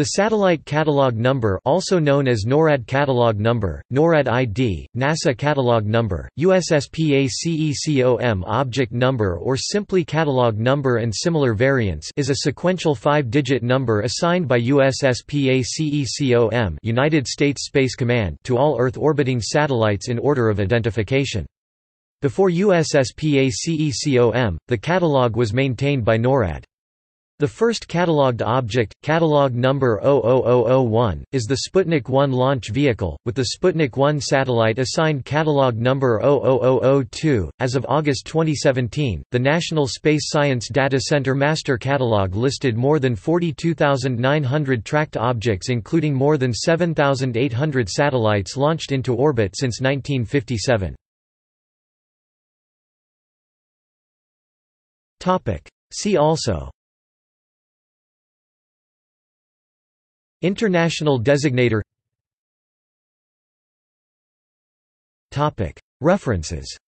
The Satellite Catalog Number, also known as NORAD Catalog Number, NORAD ID, NASA Catalog Number, USSPACECOM Object Number or simply Catalog Number and similar variants, is a sequential 5-digit number assigned by USSPACECOM, United States Space Command, to all Earth-orbiting satellites in order of identification. Before USSPACECOM, the catalog was maintained by NORAD. The first catalogued object, catalog number 00001, is the Sputnik 1 launch vehicle, with the Sputnik 1 satellite assigned catalog number 00002. As of August 2017, the National Space Science Data Center Master Catalog listed more than 42,900 tracked objects, including more than 7,800 satellites launched into orbit since 1957. See also: International designator. References.